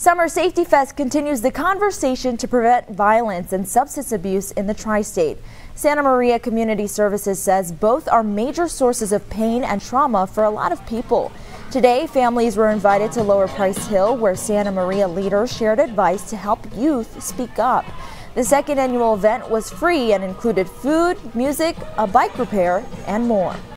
Summer Safety Fest continues the conversation to prevent violence and substance abuse in the Tri-State. Santa Maria Community Services says both are major sources of pain and trauma for a lot of people. Today, families were invited to Lower Price Hill, where Santa Maria leaders shared advice to help youth speak up. The second annual event was free and included food, music, a bike repair, and more.